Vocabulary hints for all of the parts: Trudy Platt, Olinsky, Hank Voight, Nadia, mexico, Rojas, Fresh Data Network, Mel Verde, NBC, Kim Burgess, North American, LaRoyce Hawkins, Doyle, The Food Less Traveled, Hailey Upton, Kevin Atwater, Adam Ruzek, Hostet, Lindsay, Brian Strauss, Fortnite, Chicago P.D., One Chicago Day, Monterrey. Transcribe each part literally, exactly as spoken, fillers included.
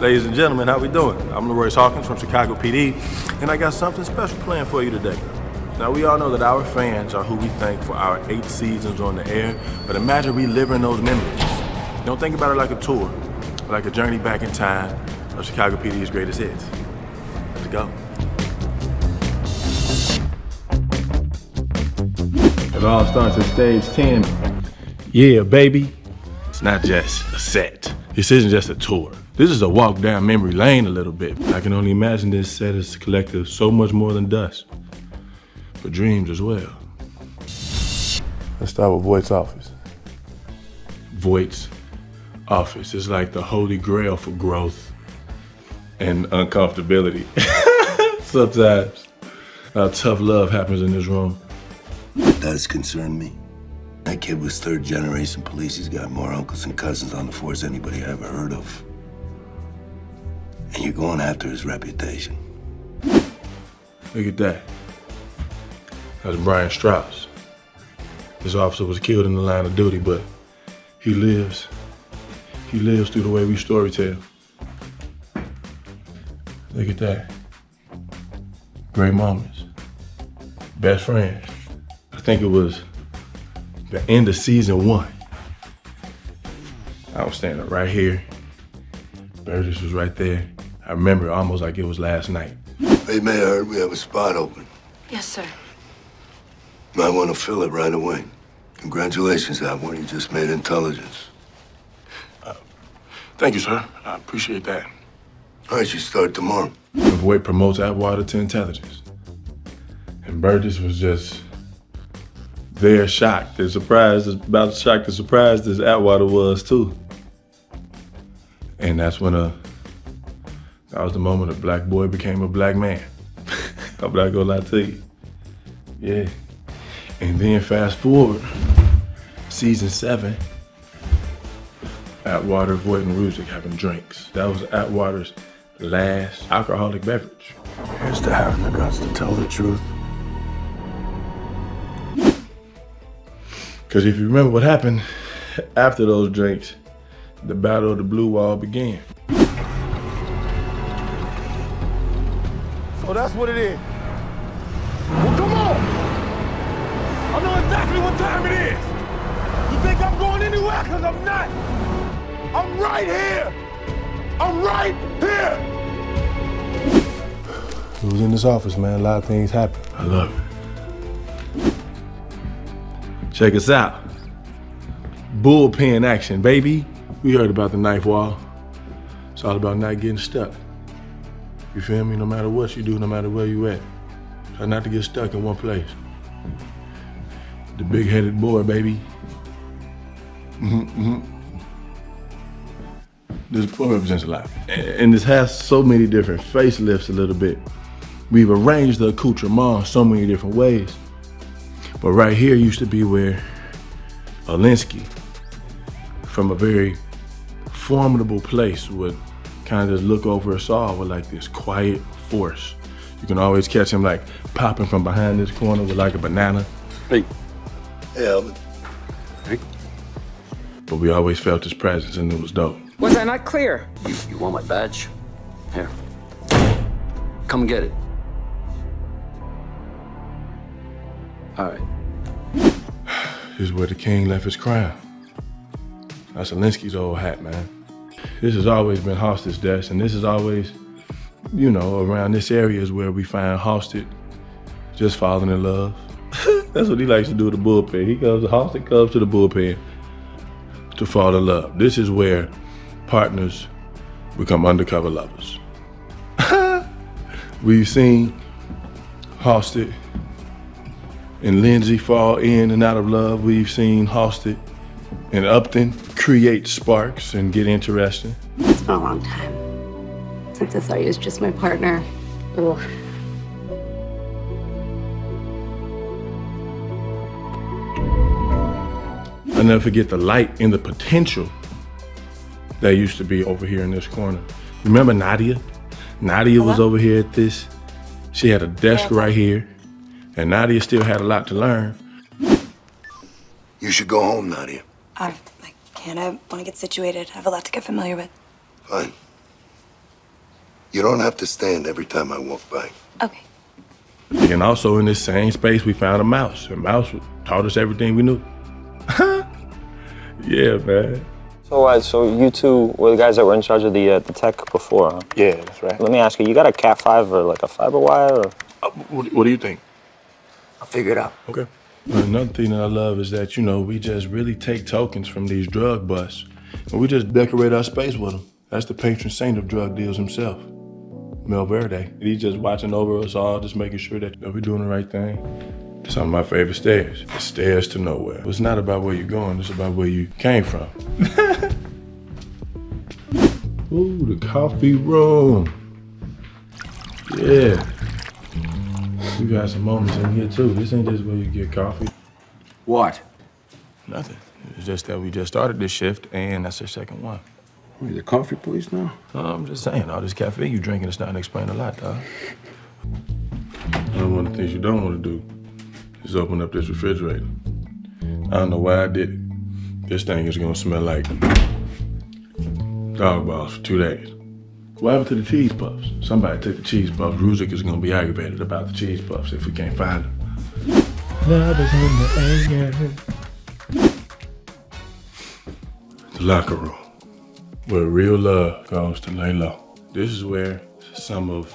Ladies and gentlemen, how we doing? I'm LaRoyce Hawkins from Chicago P D, and I got something special planned for you today. Now, we all know that our fans are who we thank for our eight seasons on the air, but imagine reliving those memories. Don't think about it like a tour, but like a journey back in time of Chicago P D's greatest hits. Let's go. It all starts at stage ten. Yeah, baby. It's not just a set. This isn't just a tour. This is a walk down memory lane a little bit. I can only imagine this set as a collective so much more than dust, but dreams as well. Let's start with Voight's office. Voight's office is like the holy grail for growth and uncomfortability. Sometimes our tough love happens in this room. That has concerned me. That kid was third generation police. He's got more uncles and cousins on the force than anybody I ever heard of. And you're going after his reputation. Look at that. That's Brian Strauss. This officer was killed in the line of duty, but he lives. He lives through the way we storytell. Look at that. Great moments. Best friends. I think it was the end of season one. I was standing right here. Burgess was right there. I remember it almost like it was last night. Hey, Mayor, I heard we have a spot open. Yes, sir. I want to fill it right away. Congratulations, Atwater. You just made intelligence. Uh, thank you, sir. I appreciate that. All right, you start tomorrow. Voight promotes Atwater to intelligence. And Burgess was just there, shocked and surprised, about as shocked and surprised as Atwater was, too. And that's when uh, that was the moment a black boy became a black man. I'm not gonna lie to you. Yeah. And then fast forward, season seven, Atwater, Voight, and Ruzek having drinks. That was Atwater's last alcoholic beverage. Here's to having the guts to tell the truth. Because if you remember what happened after those drinks, the Battle of the Blue Wall began. So that's what it is. Well, come on! I know exactly what time it is! You think I'm going anywhere? Because I'm not! I'm right here! I'm right here! It was in this office, man. A lot of things happened. I love it. Check us out. Bullpen action, baby. We heard about the knife wall. It's all about not getting stuck. You feel me? No matter what you do, no matter where you at. Try not to get stuck in one place. The big-headed boy, baby. Mm-hmm. This boy represents a lot. And this has so many different facelifts a little bit. We've arranged the accoutrement so many different ways. But right here used to be where Olinsky, from a very formidable place, would kind of just look over us all with like this quiet force. You can always catch him like popping from behind this corner with like a banana. Hey. Hey, Alvin. Hey. But we always felt his presence and it was dope. Was I not clear? You, you want my badge? Here. Come get it. All right. This is where the king left his crown. That's Olinsky's old hat, man. This has always been Hostet's desk, and this is always, you know, around this area is where we find Hostet just falling in love. That's what he likes to do to the bullpen. He comes, Hostet comes to the bullpen to fall in love. This is where partners become undercover lovers. We've seen Hostet and Lindsay fall in and out of love. We've seen Hostet and Upton create sparks and get interesting. It's been a long time since I saw you as just my partner. Ooh. I'll never forget the light and the potential that used to be over here in this corner. Remember Nadia? Nadia Hello? was over here at this. She had a desk yeah. right here, and Nadia still had a lot to learn. You should go home, Nadia. I, I can't. I want to get situated. I have a lot to get familiar with. Fine. You don't have to stand every time I walk by. Okay. And also in this same space, we found a mouse. And mouse taught us everything we knew. Yeah, man. So, uh, so you two were the guys that were in charge of the uh, the tech before, huh? Yeah, that's right. Let me ask you, you got a cat five or like a fiber wire? Or? Uh, what, what do you think? I'll figure it out. Okay. Another thing that I love is that, you know, we just really take tokens from these drug busts, and we just decorate our space with them. That's the patron saint of drug deals himself, Mel Verde. He's just watching over us all, just making sure that, you know, we're doing the right thing. Some of my favorite stairs, the stairs to nowhere. It's not about where you're going, it's about where you came from. Ooh, the coffee room. Yeah. We got some moments in here too. This ain't just where you get coffee. What? Nothing. It's just that we just started this shift, and that's the second one. Wait, the coffee place now? No, I'm just saying, all this caffeine you drinking is starting to explain a lot, dog. One of the things you don't want to do is open up this refrigerator. I don't know why I did it. This thing is gonna smell like dog balls for two days. What happened to the cheese puffs? Somebody took the cheese puffs. Ruzek is gonna be aggravated about the cheese puffs if we can't find them. Love is in the air. The locker room, where real love goes to lay low. This is where some of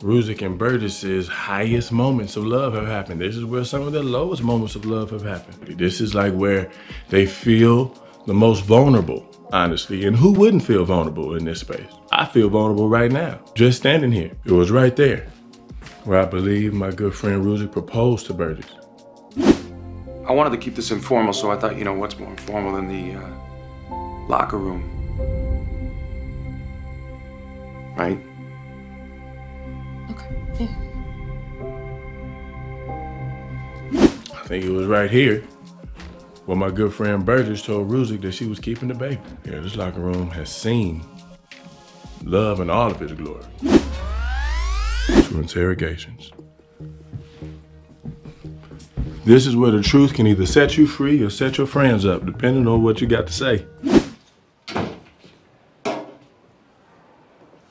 Ruzek and Burgess's highest moments of love have happened. This is where some of their lowest moments of love have happened. This is like where they feel the most vulnerable, honestly. And who wouldn't feel vulnerable in this space? I feel vulnerable right now, just standing here. It was right there where I believe my good friend Ruzek proposed to Burgess. I wanted to keep this informal, so I thought, you know, what's more informal than the uh, locker room? Right? Okay, yeah. I think it was right here. Well, my good friend Burgess told Ruzek that she was keeping the baby. Yeah, this locker room has seen love in all of its glory. Through interrogations. This is where the truth can either set you free or set your friends up, depending on what you got to say.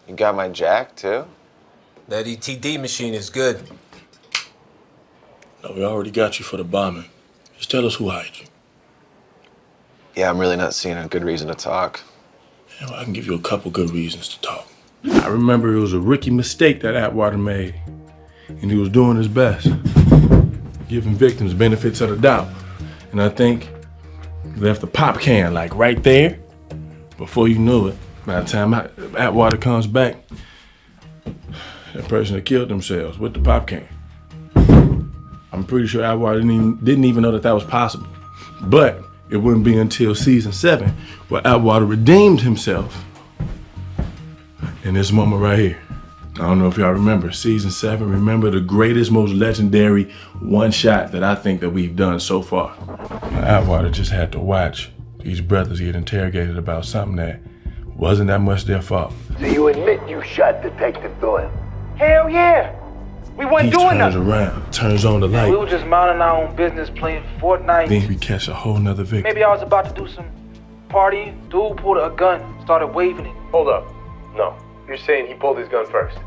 You got my jack, too? That E T D machine is good. No, we already got you for the bombing. Just tell us who hired you. Yeah, I'm really not seeing a good reason to talk. Yeah, well, I can give you a couple good reasons to talk. I remember it was a rookie mistake that Atwater made, and he was doing his best, giving victims benefits of the doubt. And I think he left the pop can, like, right there. Before you knew it, by the time I, Atwater comes back, that person had killed themselves with the pop can. I'm pretty sure Atwater didn't even, didn't even know that that was possible. But it wouldn't be until season seven where Atwater redeemed himself in this moment right here. I don't know if y'all remember, season seven, remember the greatest, most legendary one shot that I think that we've done so far. Atwater just had to watch these brothers get interrogated about something that wasn't that much their fault. So you admit you shot Detective Doyle? Hell yeah! We weren't he doing turns nothing. around, turns on the light. We were just minding our own business, playing Fortnite. Then we catch a whole nother victim. Maybe I was about to do some partying. Dude pulled a gun, started waving it. Hold up. No, you're saying he pulled his gun first?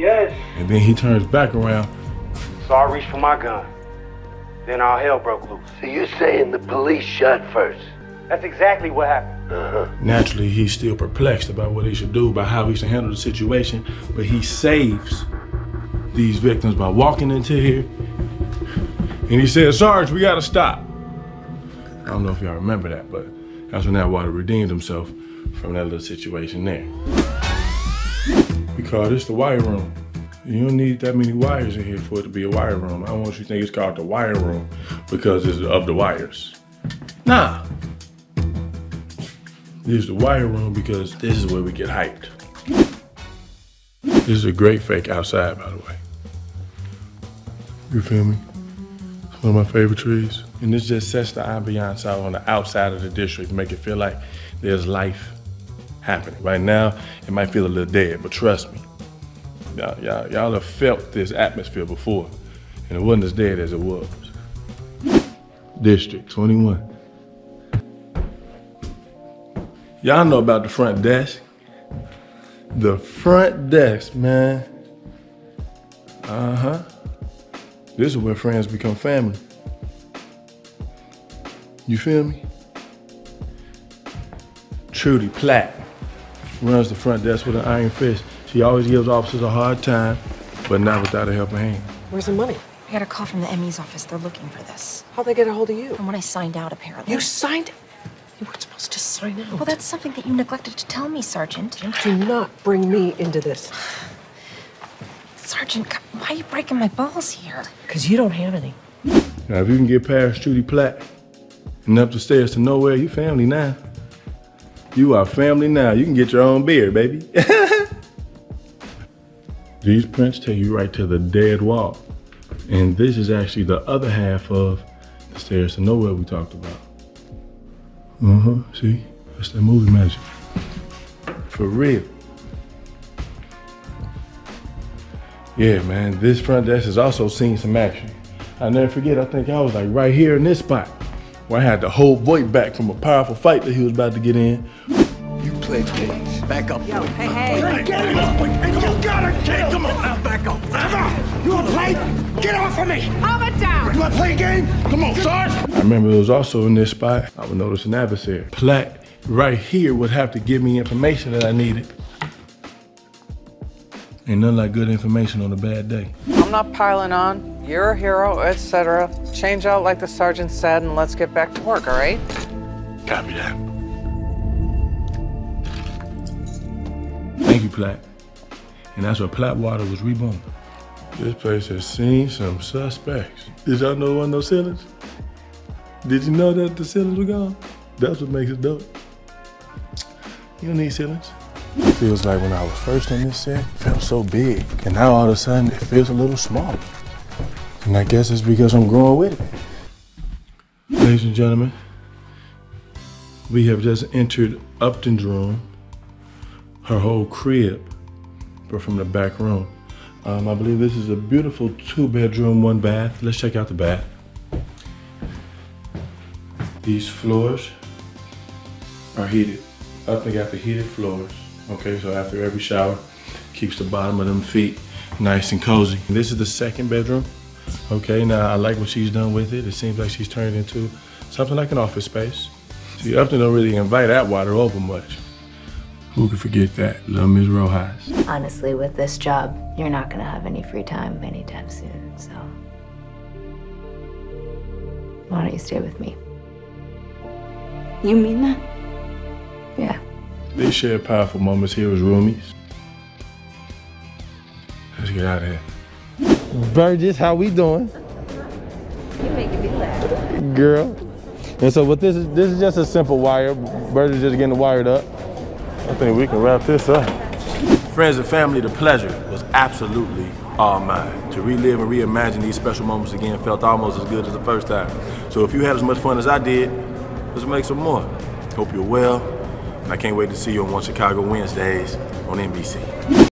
Yes. And then he turns back around. So I reached for my gun. Then all hell broke loose. So you're saying the police shot first? That's exactly what happened. Uh-huh. Naturally, he's still perplexed about what he should do, about how he should handle the situation, but he saves these victims by walking into here. And he said, Sarge, we gotta stop. I don't know if y'all remember that, but that's when Atwater redeemed himself from that little situation there. We call this the wire room. You don't need that many wires in here for it to be a wire room. I don't want you to think it's called the wire room because it's of the wires. Nah. This is the wire room because this is where we get hyped. This is a great fake outside, by the way. You feel me? It's one of my favorite trees. And this just sets the ambiance out on the outside of the district, make it feel like there's life happening. Right now, it might feel a little dead, but trust me, y'all have felt this atmosphere before, and it wasn't as dead as it was. District twenty-one. Y'all know about the front desk. The front desk, man. Uh-huh. This is where friends become family. You feel me? Trudy Platt runs the front desk with an iron fist. She always gives officers a hard time, but not without a helping hand. Where's the money? I got a call from the M E's office. They're looking for this. How'd they get a hold of you? From when I signed out, apparently. You signed? You weren't supposed to sign out. Well, that's something that you neglected to tell me, Sergeant. Do not bring me into this. Sergeant, why are you breaking my balls here? Because you don't have any. Now, if you can get past Trudy Platt, and up the stairs to nowhere, you family now. You are family now. You can get your own beer, baby. These prints take you right to the dead wall. And this is actually the other half of the stairs to nowhere we talked about. Uh-huh, see? That's that movie magic. For real. Yeah, man, this front desk has also seen some action. I'll never forget, I think I was like right here in this spot, where I had to hold Voight back from a powerful fight that he was about to get in. You play games. Back up, yo, boy. Hey, hey. Hey, get him up, boy. You got him, kid. Come on, now back up. Back up. You wanna play? Get off of me. Calm it down. You wanna play a game? Come on, Sarge. I remember it was also in this spot, I would notice an adversary. Platt right here would have to give me information that I needed. Ain't nothing like good information on a bad day. I'm not piling on. You're a hero, et cetera. Change out like the sergeant said, and let's get back to work, all right? Copy that. Thank you, Platt. And that's where Platt Water was reborn. This place has seen some suspects. Did y'all know there wasn't no ceilings? Did you know that the ceilings were gone? That's what makes it dope. You don't need ceilings. It feels like when I was first on this set, it felt so big. And now all of a sudden, it feels a little smaller. And I guess it's because I'm growing with it. Ladies and gentlemen, we have just entered Upton's room, her whole crib, but from the back room. Um, I believe this is a beautiful two bedroom, one bath. Let's check out the bath. These floors are heated. Upton got the heated floors. Okay, so after every shower, keeps the bottom of them feet nice and cozy. This is the second bedroom. Okay, now I like what she's done with it. It seems like she's turned it into something like an office space. See, Upton don't really invite Atwater over much. Who could forget that? Little Miz Rojas. Honestly, with this job, you're not gonna have any free time anytime soon, so. Why don't you stay with me? You mean that? Yeah. They share powerful moments here as roomies. Let's get out of here. Burgess, how we doing? You making me laugh. Girl. And so what this is, this is just a simple wire. Burgess just getting wired up. I think we can wrap this up. Friends and family, the pleasure was absolutely all mine. To relive and reimagine these special moments again felt almost as good as the first time. So if you had as much fun as I did, let's make some more. Hope you're well. And I can't wait to see you on One Chicago Wednesdays on N B C.